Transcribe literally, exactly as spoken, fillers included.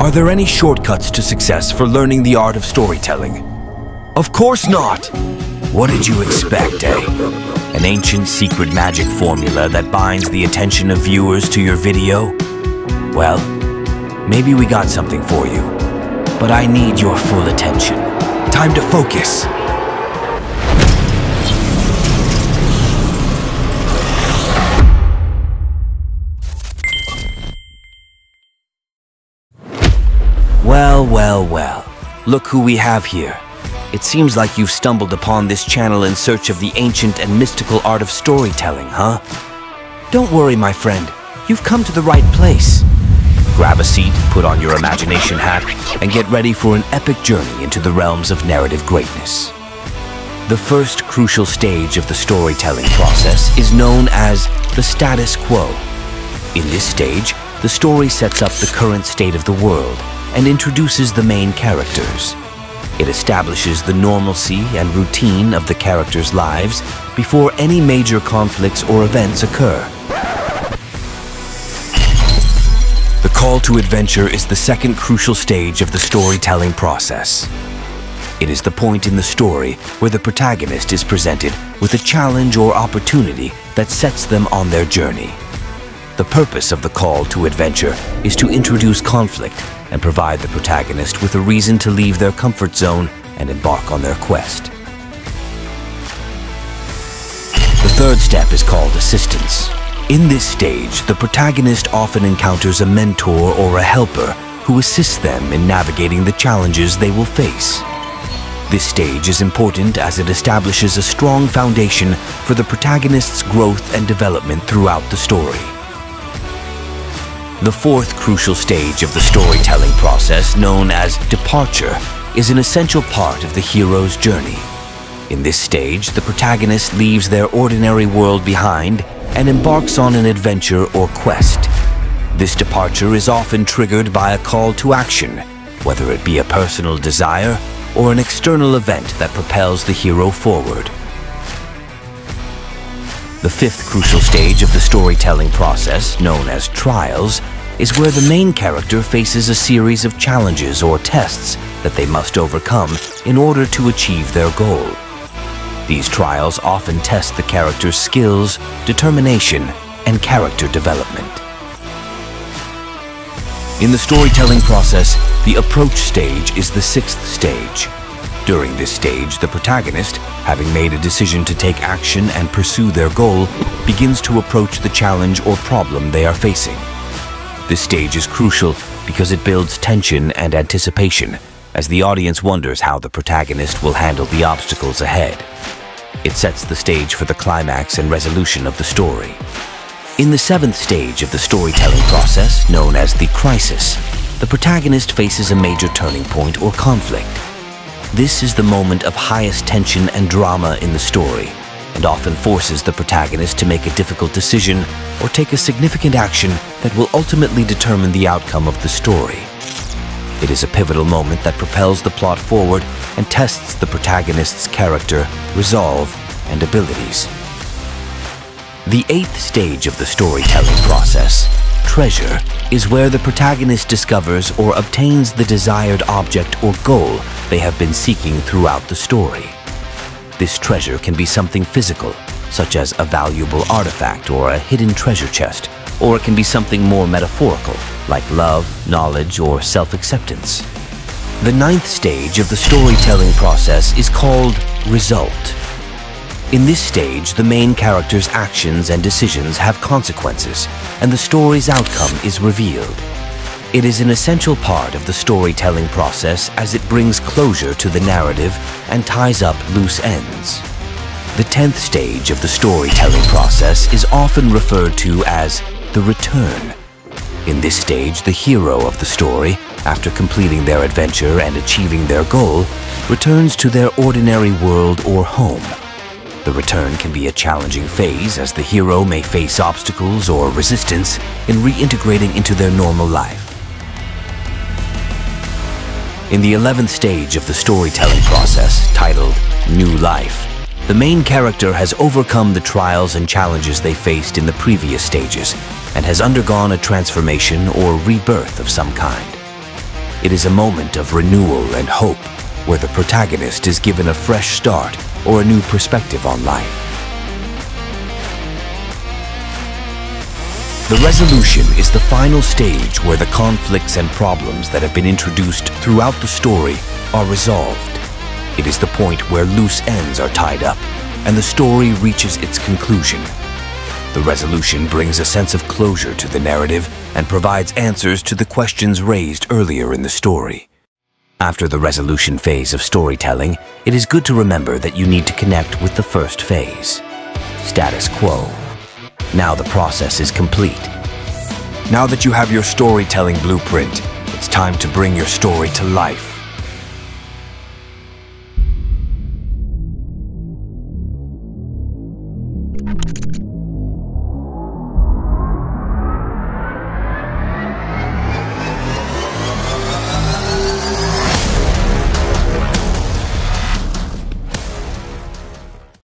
Are there any shortcuts to success for learning the art of storytelling? Of course not! What did you expect, eh? An ancient secret magic formula that binds the attention of viewers to your video? Well, maybe we got something for you, but I need your full attention. Time to focus! Well, well, well. Look who we have here. It seems like you've stumbled upon this channel in search of the ancient and mystical art of storytelling, huh? Don't worry, my friend. You've come to the right place. Grab a seat, put on your imagination hat, and get ready for an epic journey into the realms of narrative greatness. The first crucial stage of the storytelling process is known as the status quo. In this stage, the story sets up the current state of the world and introduces the main characters. It establishes the normalcy and routine of the characters' lives before any major conflicts or events occur. The call to adventure is the second crucial stage of the storytelling process. It is the point in the story where the protagonist is presented with a challenge or opportunity that sets them on their journey. The purpose of the call to adventure is to introduce conflict and provide the protagonist with a reason to leave their comfort zone and embark on their quest. The third step is called assistance. In this stage, the protagonist often encounters a mentor or a helper who assists them in navigating the challenges they will face. This stage is important as it establishes a strong foundation for the protagonist's growth and development throughout the story. The fourth crucial stage of the storytelling process, known as departure, is an essential part of the hero's journey. In this stage, the protagonist leaves their ordinary world behind and embarks on an adventure or quest. This departure is often triggered by a call to action, whether it be a personal desire or an external event that propels the hero forward. The fifth crucial stage of the storytelling process, known as trials, is where the main character faces a series of challenges or tests that they must overcome in order to achieve their goal. These trials often test the character's skills, determination, and character development. In the storytelling process, the approach stage is the sixth stage. During this stage, the protagonist, having made a decision to take action and pursue their goal, begins to approach the challenge or problem they are facing. This stage is crucial because it builds tension and anticipation, as the audience wonders how the protagonist will handle the obstacles ahead. It sets the stage for the climax and resolution of the story. In the seventh stage of the storytelling process, known as the crisis, the protagonist faces a major turning point or conflict. This is the moment of highest tension and drama in the story, and often forces the protagonist to make a difficult decision or take a significant action that will ultimately determine the outcome of the story. It is a pivotal moment that propels the plot forward and tests the protagonist's character, resolve, and abilities. The eighth stage of the storytelling process, treasure, is where the protagonist discovers or obtains the desired object or goal they have been seeking throughout the story. This treasure can be something physical, such as a valuable artifact or a hidden treasure chest, or it can be something more metaphorical, like love, knowledge, or self-acceptance. The ninth stage of the storytelling process is called result. In this stage, the main character's actions and decisions have consequences, and the story's outcome is revealed. It is an essential part of the storytelling process as it brings closure to the narrative and ties up loose ends. The tenth stage of the storytelling process is often referred to as the return. In this stage, the hero of the story, after completing their adventure and achieving their goal, returns to their ordinary world or home. The return can be a challenging phase as the hero may face obstacles or resistance in reintegrating into their normal life. In the eleventh stage of the storytelling process, titled New Life, the main character has overcome the trials and challenges they faced in the previous stages and has undergone a transformation or rebirth of some kind. It is a moment of renewal and hope, where the protagonist is given a fresh start or a new perspective on life. The resolution is the final stage where the conflicts and problems that have been introduced throughout the story are resolved. It is the point where loose ends are tied up and the story reaches its conclusion. The resolution brings a sense of closure to the narrative and provides answers to the questions raised earlier in the story. After the resolution phase of storytelling, it is good to remember that you need to connect with the first phase, status quo. Now the process is complete. Now that you have your storytelling blueprint, it's time to bring your story to life.